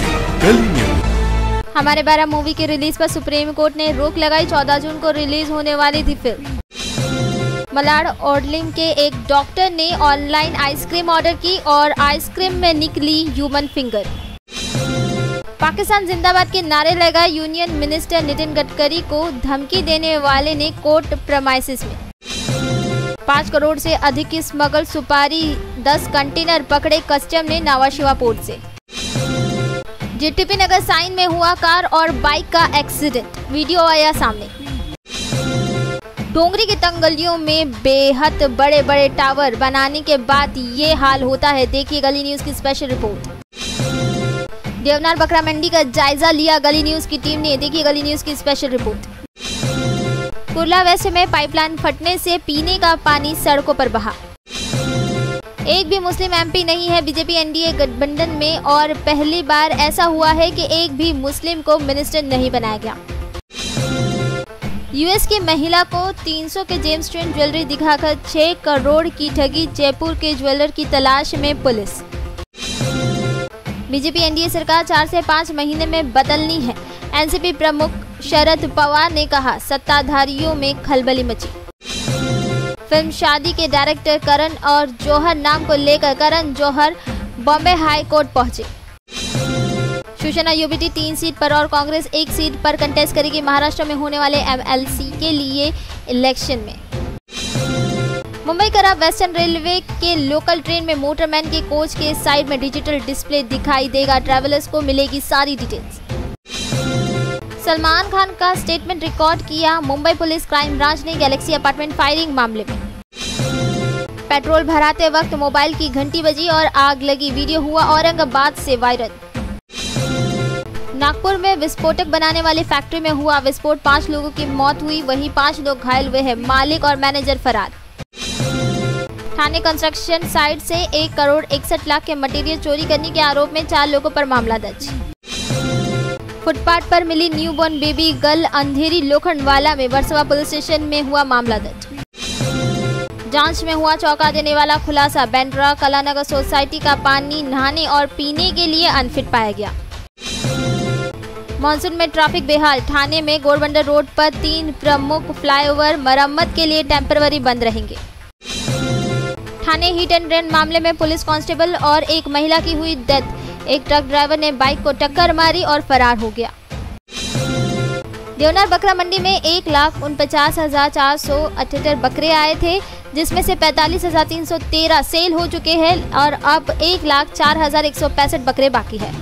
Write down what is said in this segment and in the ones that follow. गली न्यूज। हमारे बारा मूवी के रिलीज पर सुप्रीम कोर्ट ने रोक लगाई, 14 जून को रिलीज होने वाली थी फिल्म। मलाड ओडलिम के एक डॉक्टर ने ऑनलाइन आइसक्रीम ऑर्डर की और आइसक्रीम में निकली ह्यूमन फिंगर। पाकिस्तान जिंदाबाद के नारे लगा यूनियन मिनिस्टर नितिन गडकरी को धमकी देने वाले ने कोर्ट प्रमाइसिस में। 5 करोड़ से अधिक की स्मगल सुपारी 10 कंटेनर पकड़े कस्टम ने नावाशिवा पोर्ट से। जीटीपी नगर साइन में हुआ कार और बाइक का एक्सीडेंट, वीडियो आया सामने। डोंगरी की तंग गलियों में बेहद बड़े बड़े टावर बनाने के बाद ये हाल होता है, देखिए गली न्यूज की स्पेशल रिपोर्ट। देवनार बकरा मंडी का जायजा लिया गली न्यूज की टीम ने, देखिए गली न्यूज की स्पेशल रिपोर्ट। कुर्ला वेस्ट में पाइपलाइन फटने से पीने का पानी सड़कों पर बहा। एक भी मुस्लिम एमपी नहीं है बीजेपी एनडीए गठबंधन में और पहली बार ऐसा हुआ है कि एक भी मुस्लिम को मिनिस्टर नहीं बनाया गया। यूएस की महिला को 300 के जेम्स ट्रेंड ज्वेलरी दिखाकर 6 करोड़ की ठगी, जयपुर के ज्वेलर की तलाश में पुलिस। बीजेपी एनडीए सरकार 4 से 5 महीने में बदलनी है, एनसीपी प्रमुख शरद पवार ने कहा, सत्ताधारियों में खलबली मची। फिल्म शादी के डायरेक्टर करण और जौहर नाम को लेकर करण जौहर बॉम्बे हाई कोर्ट पहुंचे। शिवसेना यूपीटी 3 सीट पर और कांग्रेस 1 सीट पर कंटेस्ट करेगी महाराष्ट्र में होने वाले एमएलसी के लिए इलेक्शन में। मुंबई करा वेस्टर्न रेलवे के लोकल ट्रेन में मोटरमैन के कोच के साइड में डिजिटल डिस्प्ले दिखाई देगा, ट्रैवलर्स को मिलेगी सारी डिटेल्स। सलमान खान का स्टेटमेंट रिकॉर्ड किया, मुंबई पुलिस क्राइम ब्रांच ने गैलेक्सी अपार्टमेंट फायरिंग मामले में। पेट्रोल भराते वक्त मोबाइल की घंटी बजी और आग लगी, वीडियो हुआ औरंगाबाद से वायरल। नागपुर में विस्फोटक बनाने वाली फैक्ट्री में हुआ विस्फोट, 5 लोगों की मौत हुई, वहीं 5 लोग घायल हुए हैं, मालिक और मैनेजर फरार। थाने कंस्ट्रक्शन साइट से 1 करोड़ 61 लाख के मटेरियल चोरी करने के आरोप में 4 लोगों पर मामला दर्ज। फुटपाथ पर मिली newborn baby girl, Andheri Lokhandwala में वर्सवा पुलिस स्टेशन में हुआ मामला दर्ज। जांच में हुआ चौंका देने वाला खुलासा, बैंड्रा कलानगर सोसाइटी का पानी नहाने और पीने के लिए अनफिट पाया गया। मानसून में ट्रैफिक बेहाल, ठाणे में गोरबंडा रोड पर 3 प्रमुख फ्लाईओवर मरम्मत के लिए टेम्पररी बंद रहेंगे। ठाणे हिट एंड रन मामले में पुलिस कांस्टेबल और एक महिला की हुई डेथ, एक ट्रक ड्राइवर ने बाइक को टक्कर मारी और फरार हो गया। देवनार बकरा मंडी में 1,49,478 बकरे आए थे, जिसमें से 45,313 सेल हो चुके हैं और अब 1,04,165 बकरे बाकी है।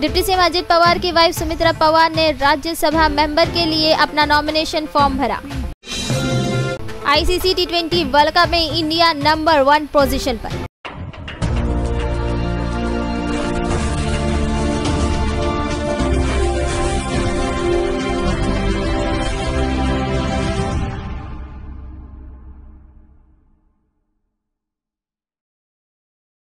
डिप्टी सीएम अजीत पवार की वाइफ सुमित्रा पवार ने राज्यसभा मेंबर के लिए अपना नॉमिनेशन फॉर्म भरा। आईसीसी T20 वर्ल्ड कप में इंडिया नंबर 1 पोजीशन पर।